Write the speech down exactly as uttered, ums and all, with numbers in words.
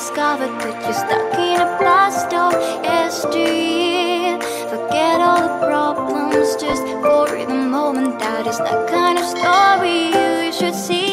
discovered that you're stuck in a blast of history. Forget all the problems just for the moment. That is that kind of story you should see.